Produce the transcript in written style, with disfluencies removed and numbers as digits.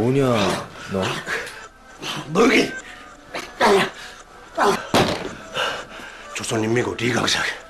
뭐냐 너? 모르겠. 조선인민국 리강사.